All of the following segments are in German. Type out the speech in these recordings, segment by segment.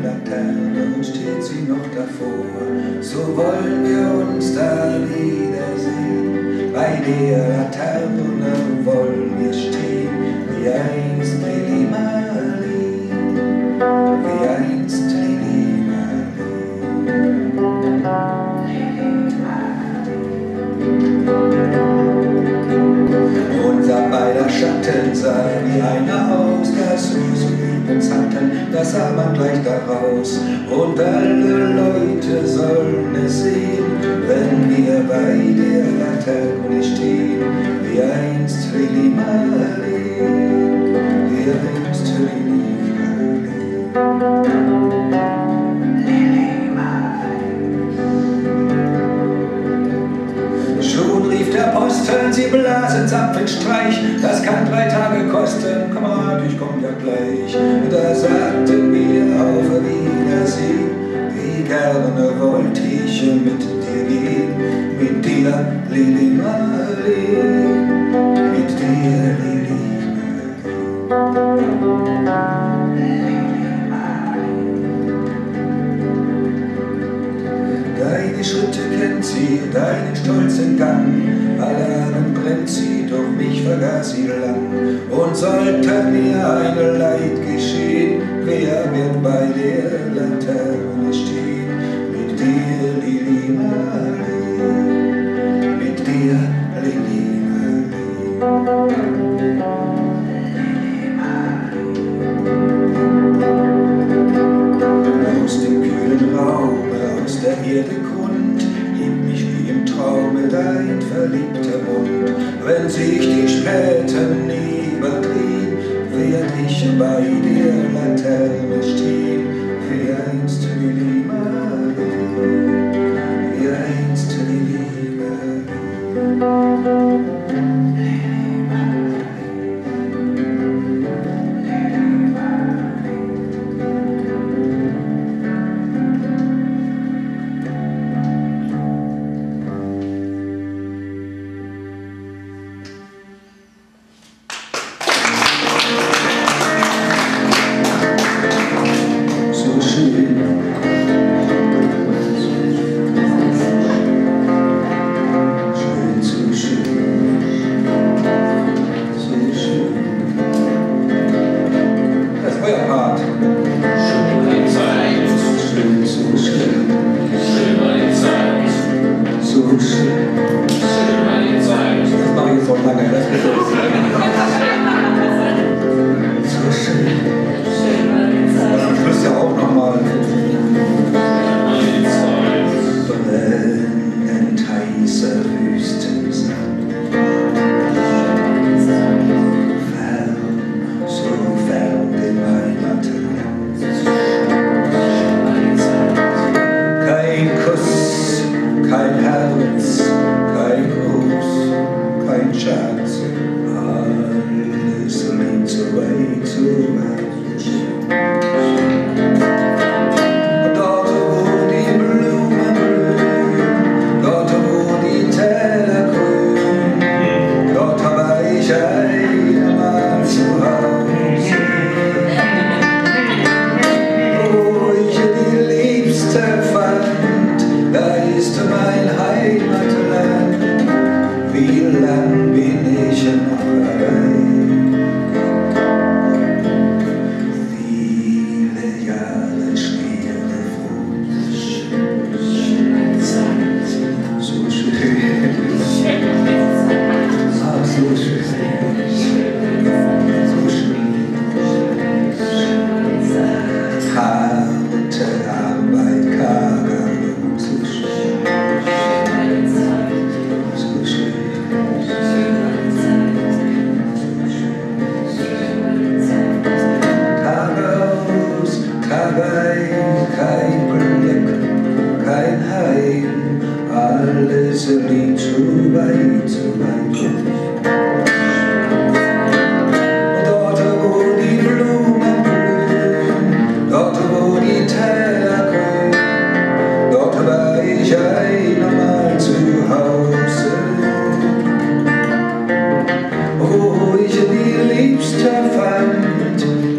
die Laterne und steht sie noch davor. So wollen wir uns da wiedersehen, bei der Laterne wollen wir stehen, wie einst Lili Marleen, wie einst Lili Marleen. Unser beider Schatten sah wie einer aus, das süße hatten, das sah man gleich daraus. Und alle Leute sollen es sehen, wenn wir bei der Laterne stehen, wie einst Lili Marleen, wie einst Lili Marleen, Lili Marleen. Schon rief der Apostel, sie blasen Zapfenstreich, das kann 3 Tage kosten, Kamerad, ich komm ja gleich. Da sagten wir auf Wiedersehen, wie gerne wollte ich mit dir gehen, mit dir, Lili Marleen, mit dir, Lili Marleen. Deine Schritte kennt sie, deinen stolzen Gang, allein brennt sie, doch mich vergaß sie lang. Und sollte mir ein Leid geschehen, wer wird bei der Laterne stehen? Mit dir, Lili Marleen, mit dir, Lili Marleen, Lili Marleen. Aus dem kühlen Raum, aus der Erde Grund, hieb mich wie im Traume dein verliebter Mund. Wenn sich die späten Nebel drehen, werd ich bei der Laterne stehen, wie einst Lili Marleen, wie einst Lili Marleen.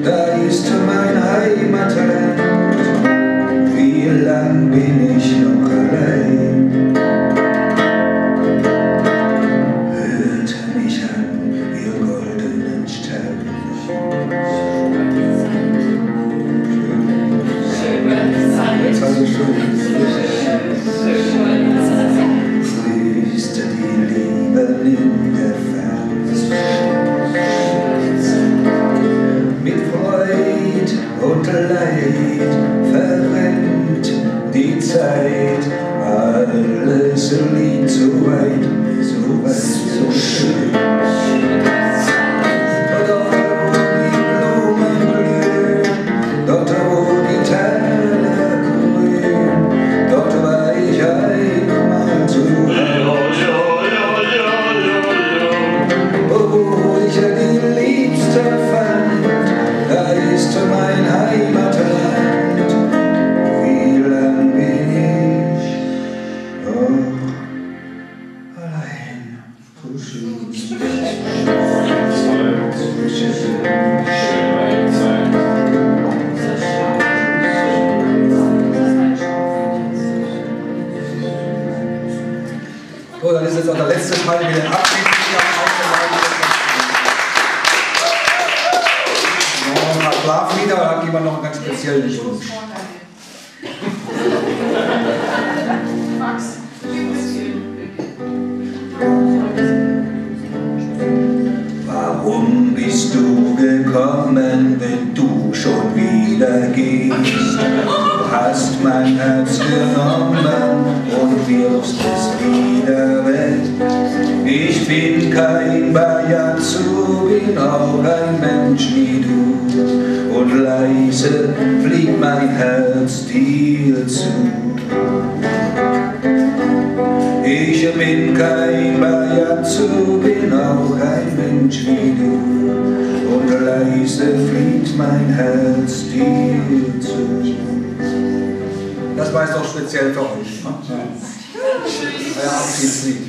Da ist mein Heimatland, bin ich noch allein. Hört mich an, ihr goldenen Sternlicht. Flüstert die Liebe in der Ferne. Mit Freud und Leid verrennt die Zeit, alles liegt so weit, so weit, so schön. Dort, wo die Blumen blühen, dort, wo die Täler grün, dort war ich einmal zu Hause. Wo ich die Liebste fand, da ist mein Heimatland. So, dann ist jetzt auch der letzte Teil mit den Abschieden. Noch ein paar Schlaflieder, aber dann geben wir noch einen ganz speziellen Wunsch. Max. Warum bist du gekommen, wenn du schon wieder gehst? Du hast mein Herz genommen und wirfst es wieder weg. Ich bin kein Bajazzo, bin auch ein Mensch wie du. Und leise fliegt mein Herz dir zu. Ich bin kein Bajazzo, bin auch ein Mensch wie du, und leise flieht mein Herz dir zu. Das war jetzt auch speziell für euch, ne? Euer Abschiedslied.